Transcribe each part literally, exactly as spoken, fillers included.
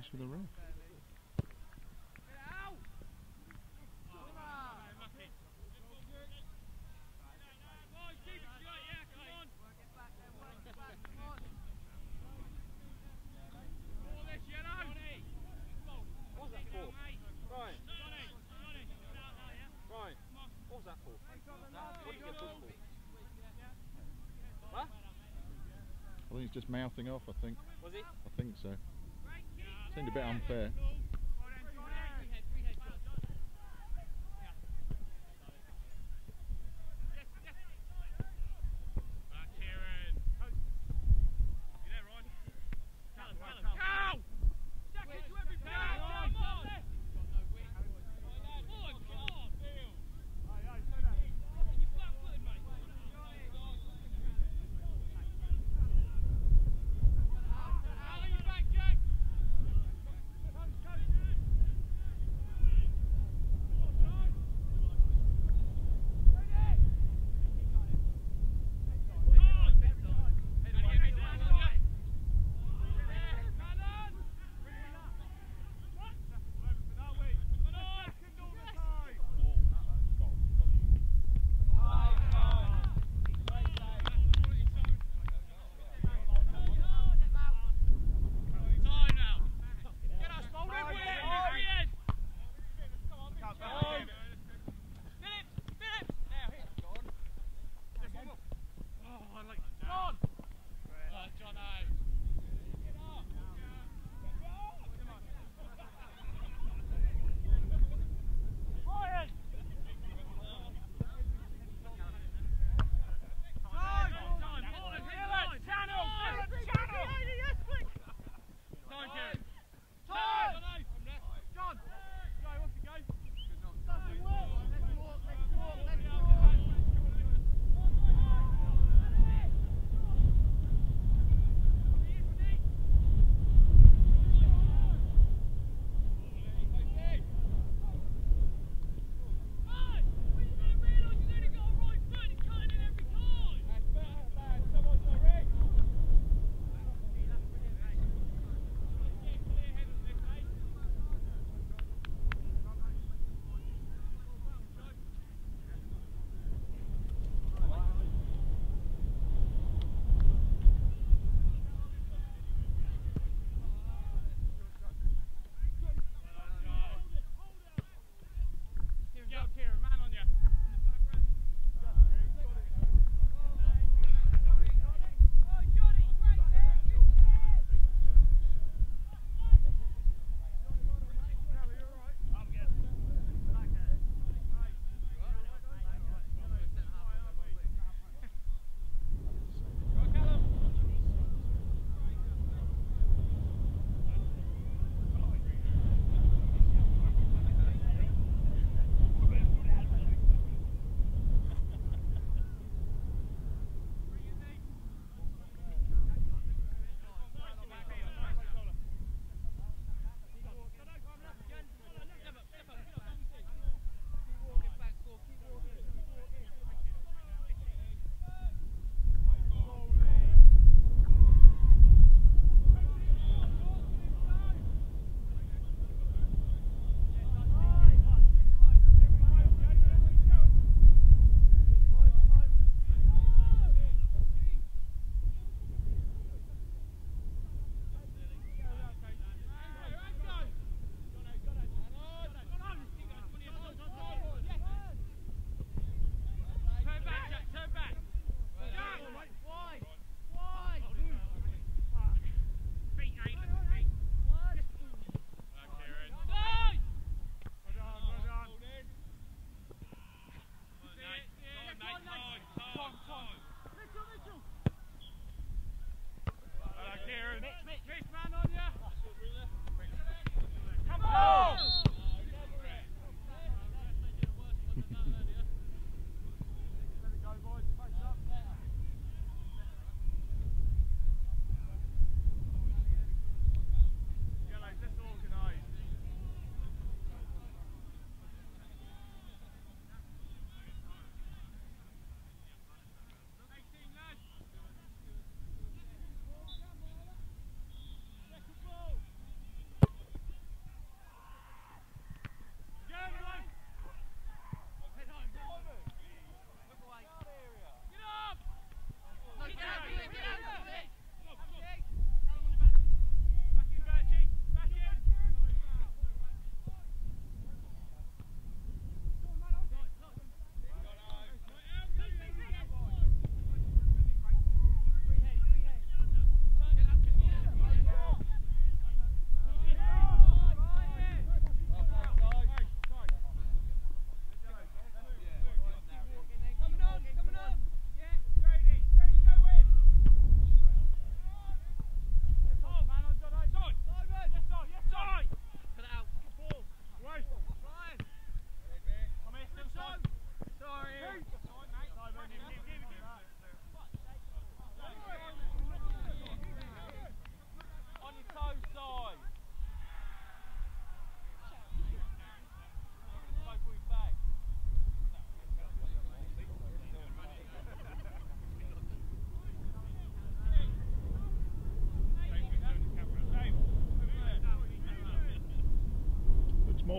finish with a rope. He's just mouthing off, I think. Was he? I think so. Seemed a bit unfair.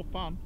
more fun.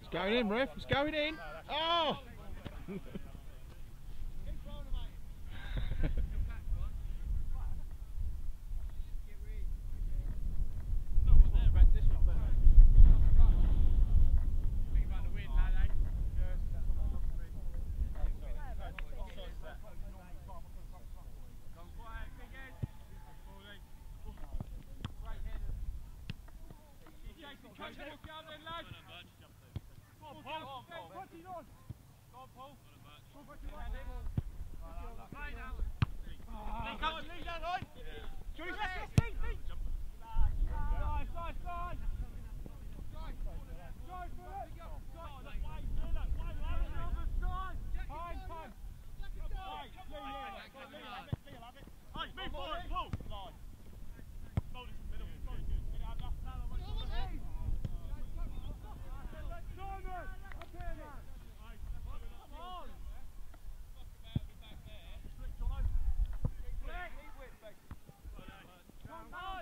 It's going in, ref. It's going in. Oh! No!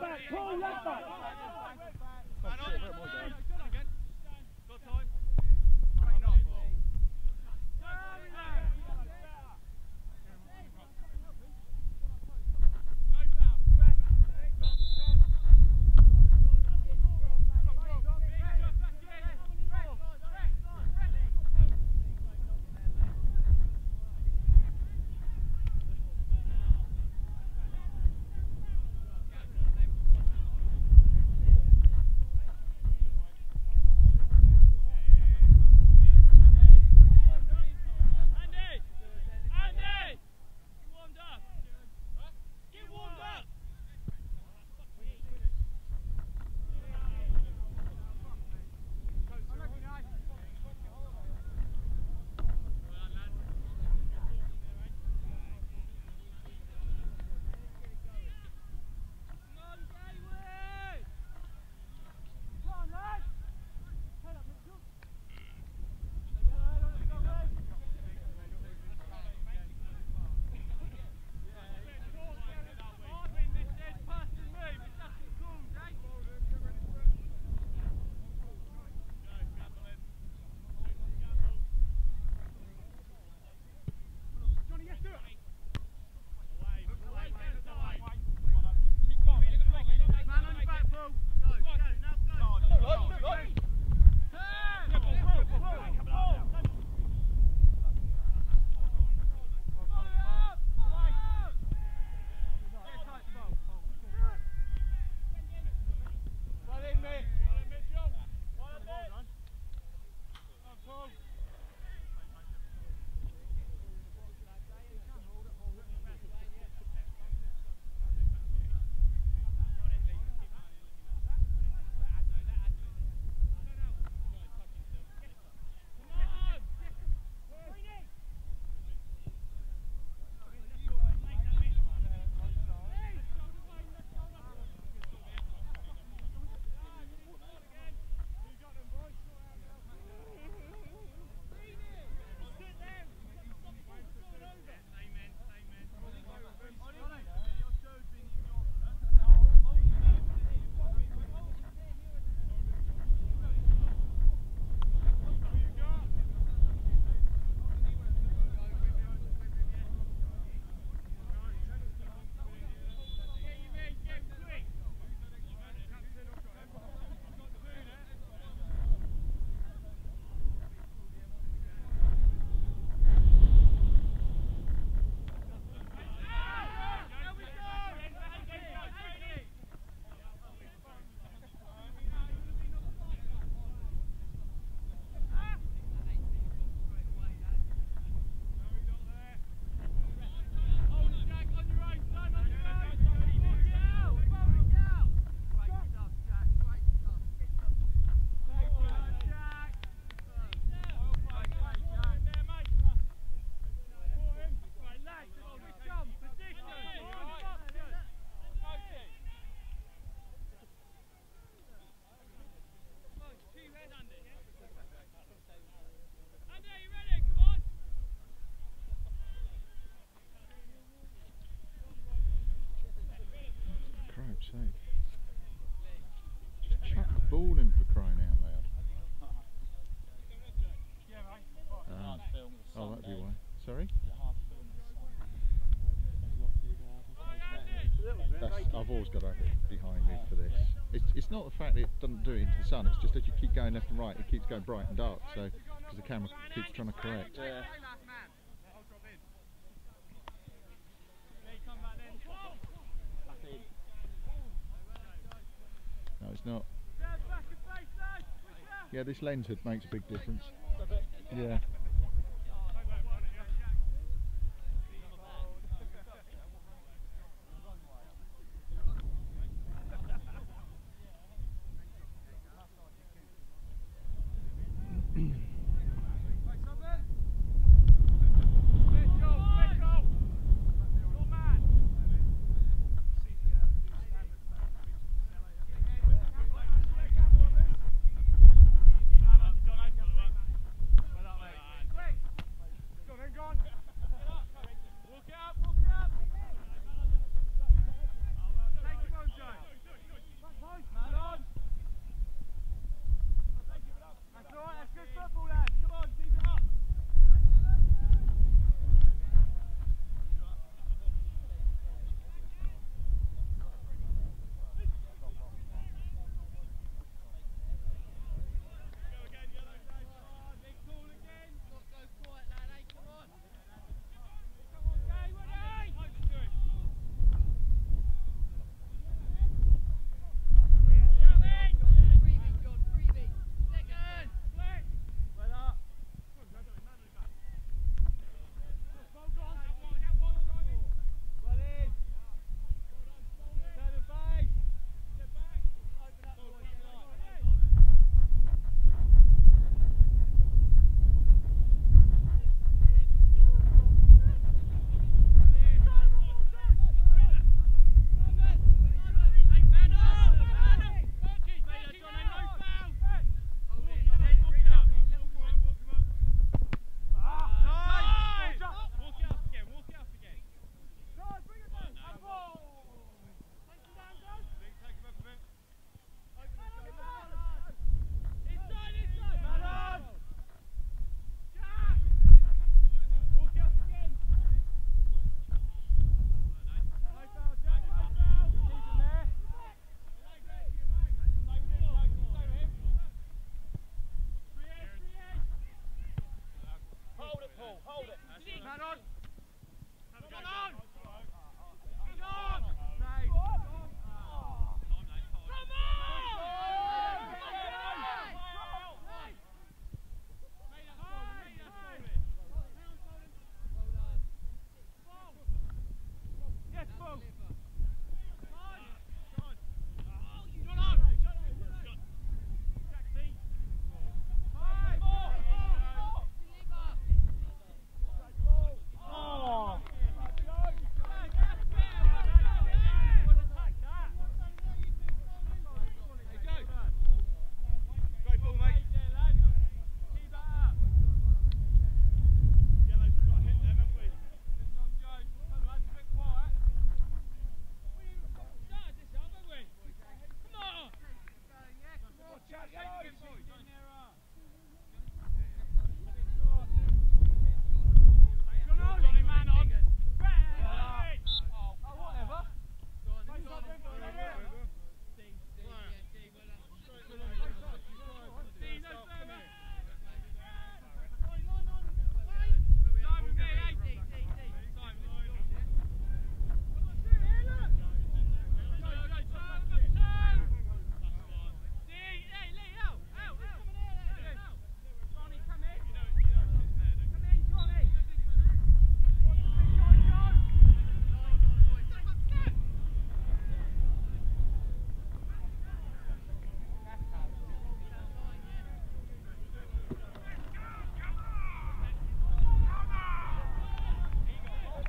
left back, Cole, left back. I've always got Andy behind me for this. It's, it's not the fact that it doesn't do it into the sun, it's just that you keep going left and right, it keeps going bright and dark, so because the camera keeps trying to correct. Yeah. No, it's not. Yeah, this lens hood makes a big difference. Yeah.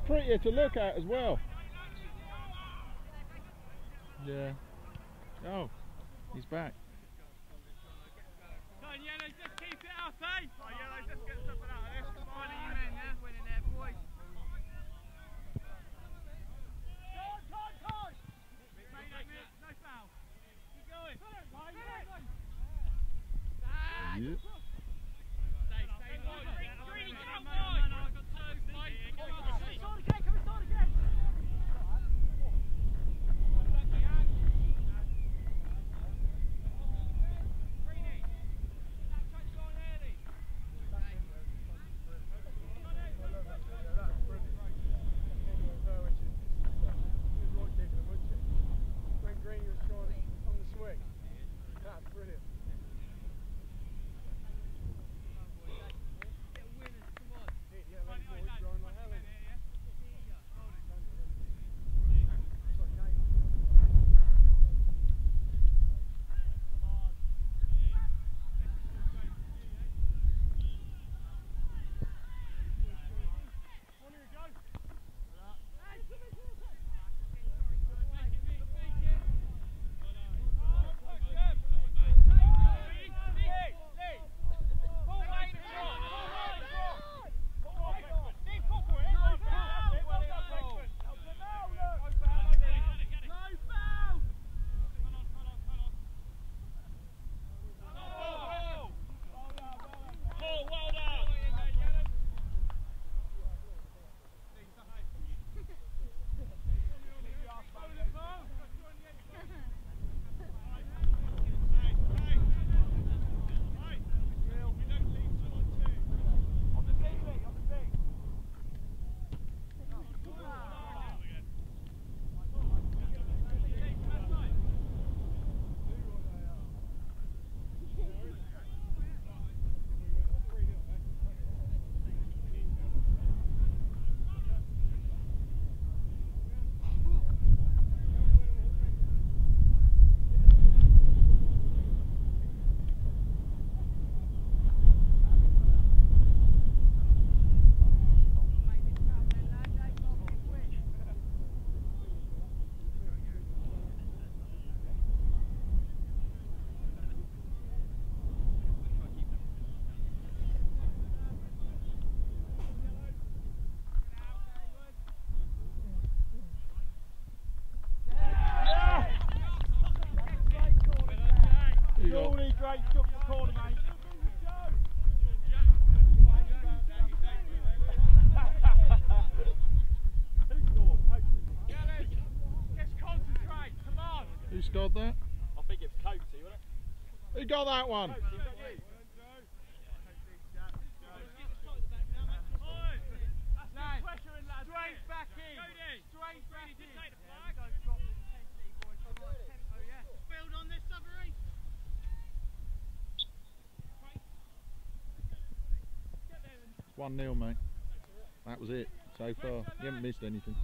Prettier to look at as well. Yeah. Oh, he's back. Go on, Yellow, just keep it up, eh? Oh, Yellow, just get something out of this. Why are you men now winning there, boys? Time, time, time! Mate, no miss, no foul. Keep going. Fill it! Fill it! Ah! Got that? I think it's Coatsy, wasn't it? Who got that one? Coatsy, one nil, mate. That was it so far. You haven't missed anything.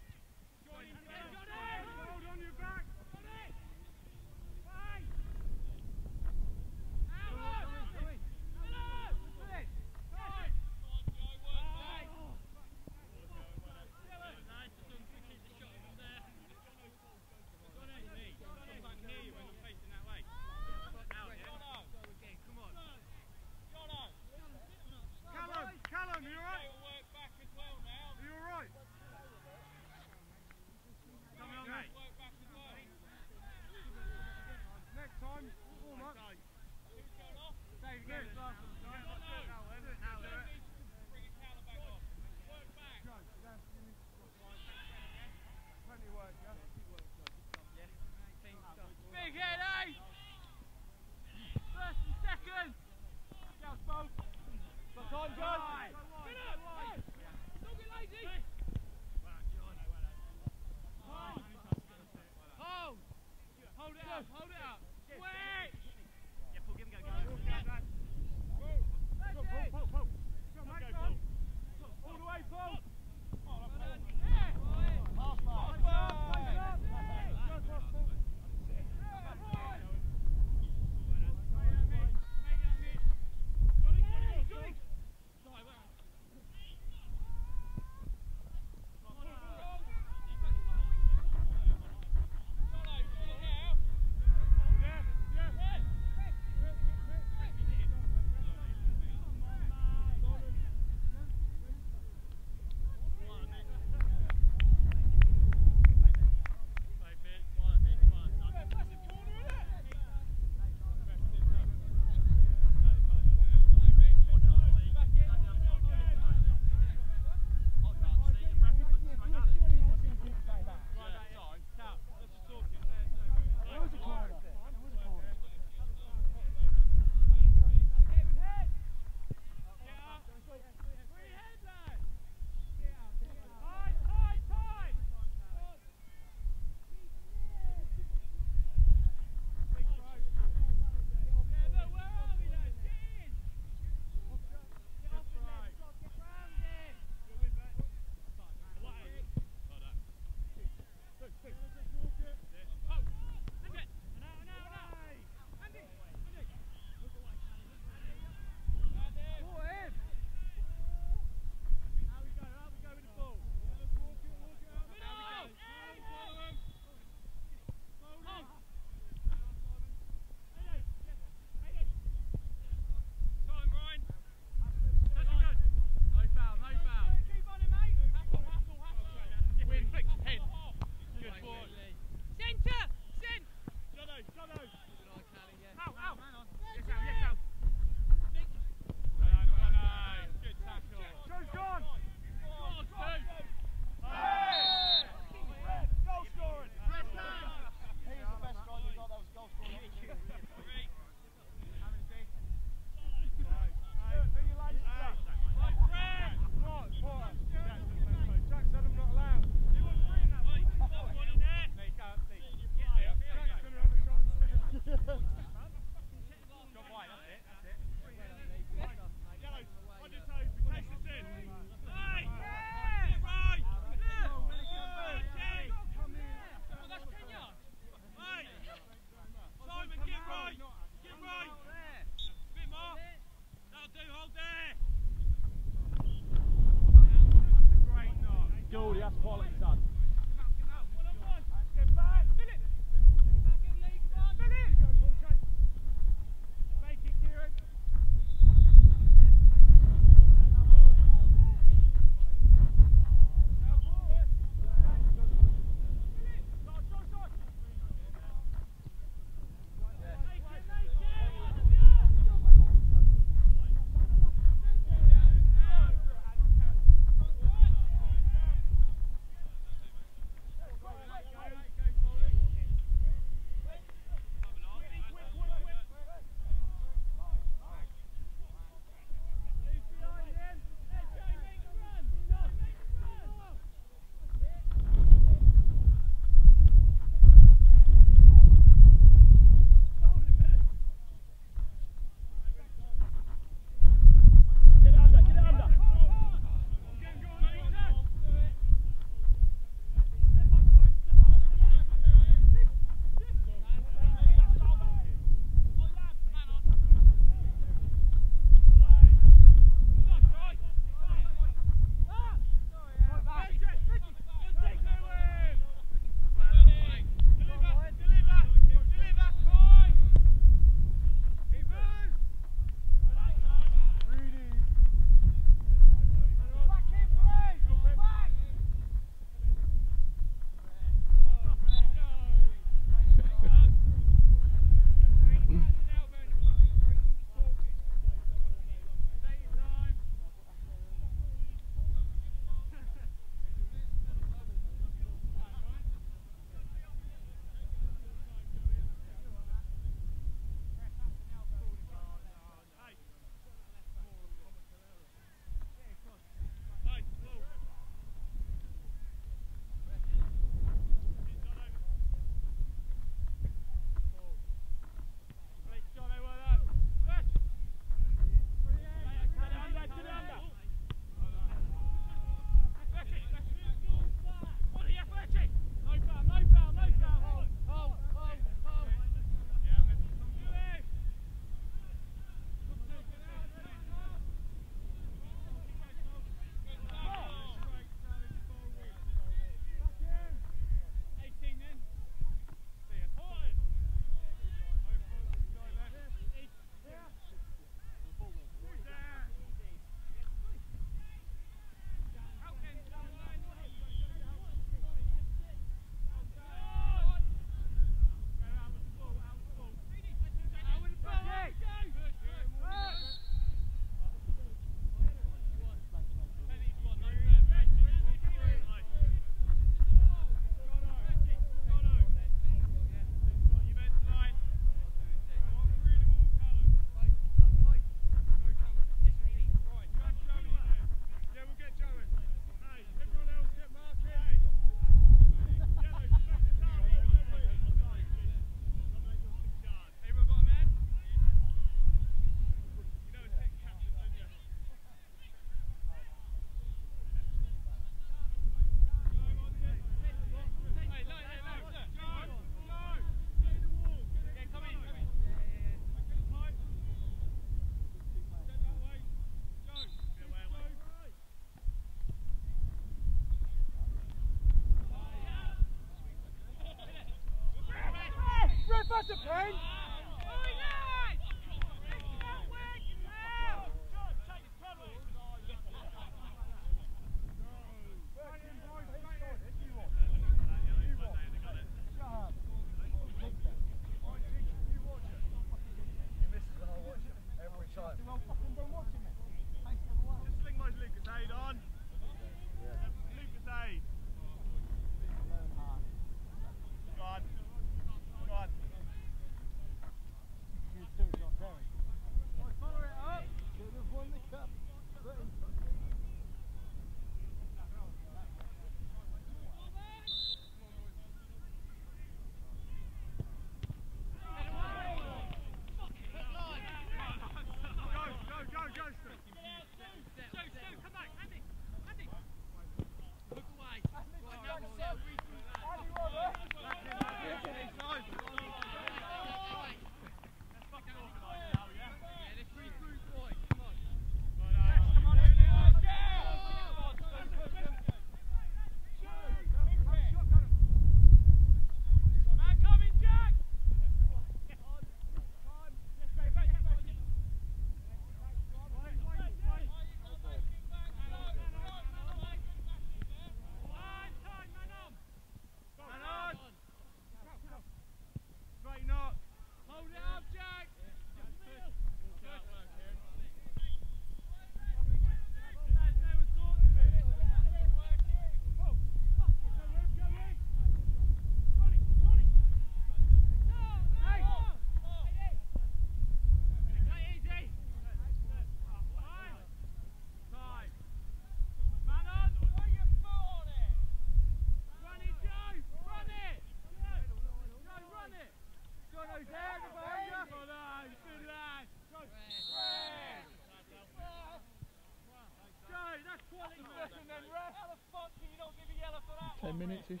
Ten minutes-ish.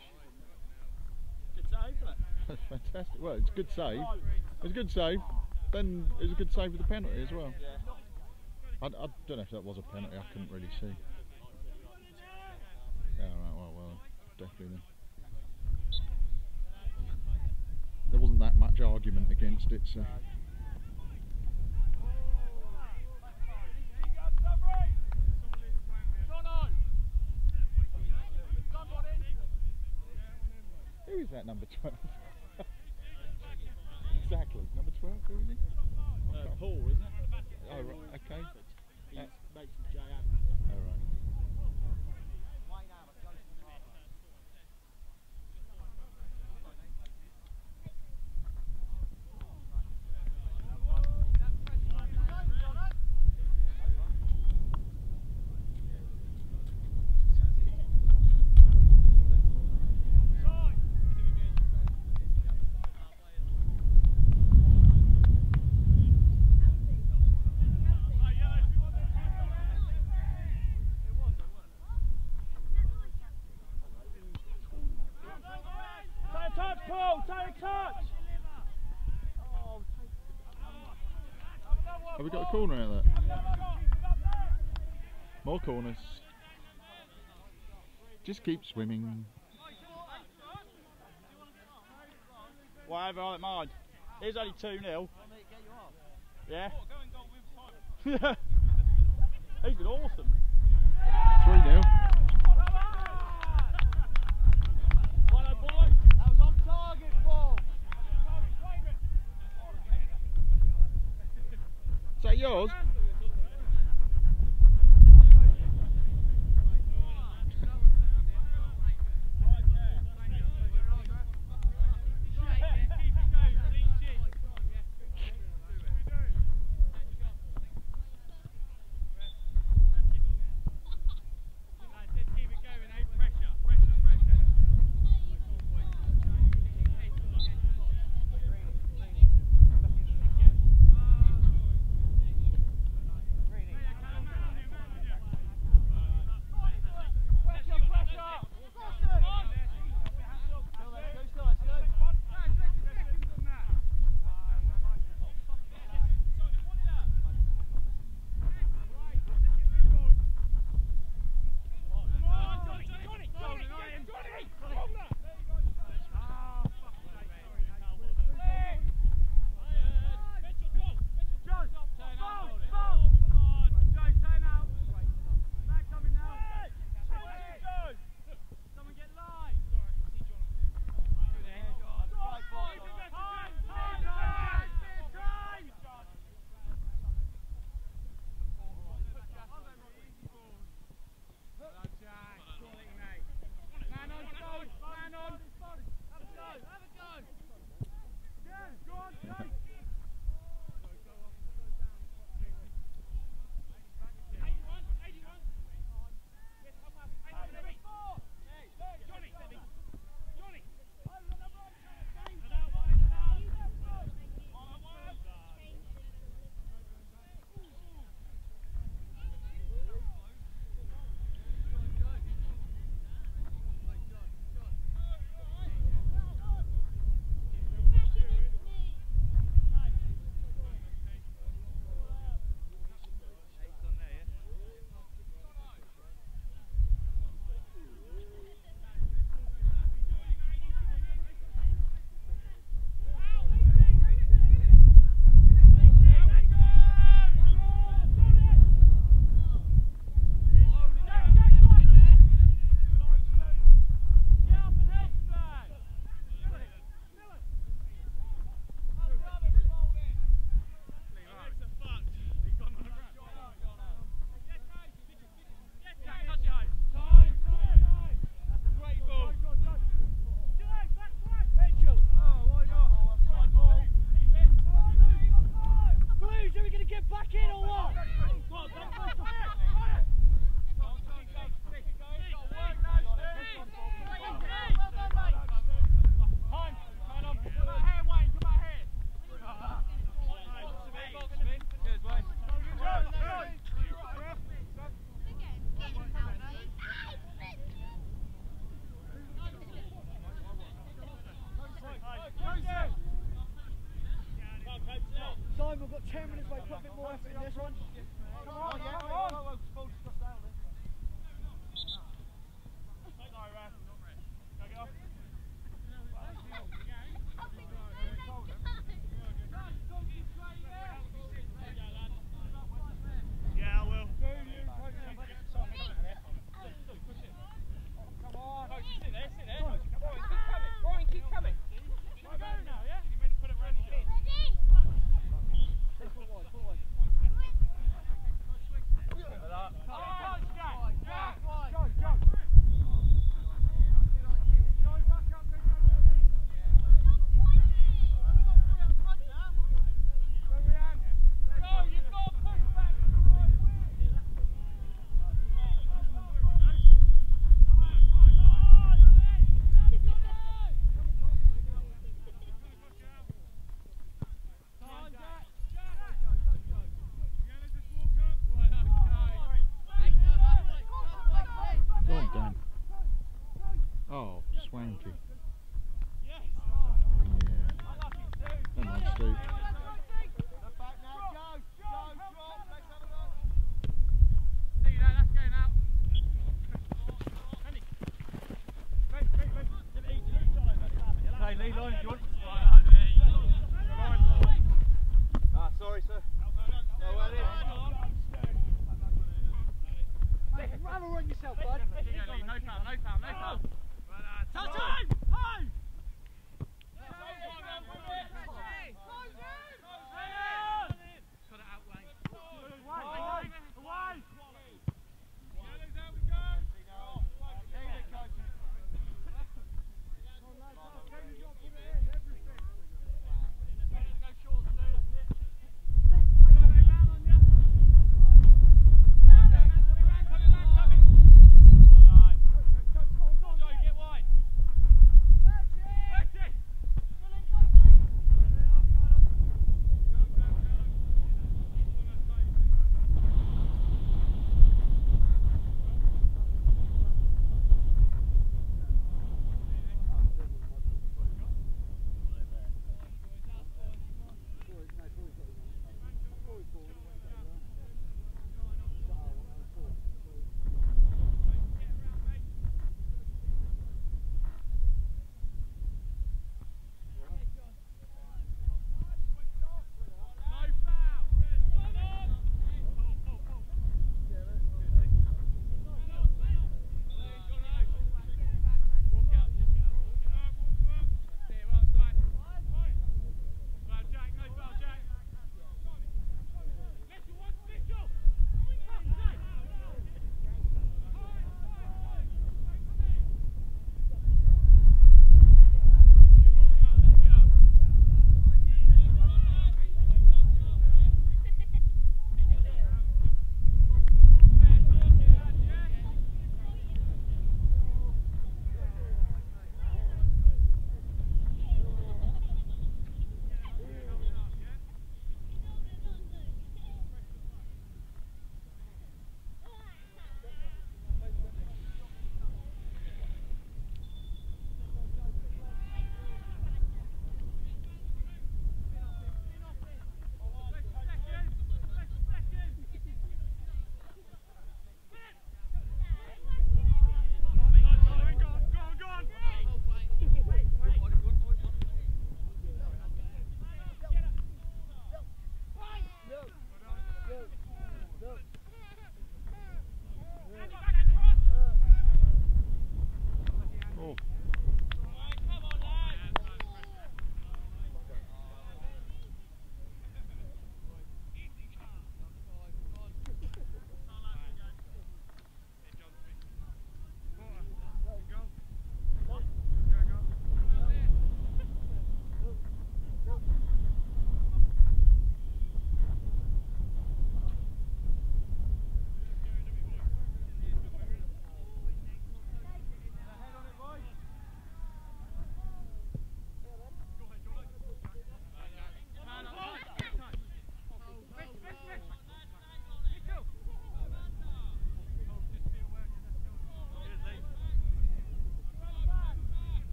Good save, isn't it? That's fantastic. Well, it's a good save. It's a good save. Ben, it was a good save with the penalty as well. I, I don't know if that was a penalty. I couldn't really see. Yeah, right, well, well, definitely then. There wasn't that much argument against it, so... Who is that number twelve? Exactly, number twelve, who is he? Uh, Paul, isn't it? Oh, right, okay. He uh, makes J M. All oh, right. Have we got a corner out there? More corners. Just keep swimming. Whatever, I don't mind. Here's only two nil. Yeah. He's been awesome. three nil. Is that yours?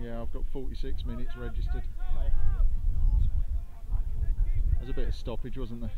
Yeah, I've got forty-six minutes registered. There's a bit of stoppage, wasn't there?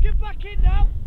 Get back in now!